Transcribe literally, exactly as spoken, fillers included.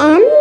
and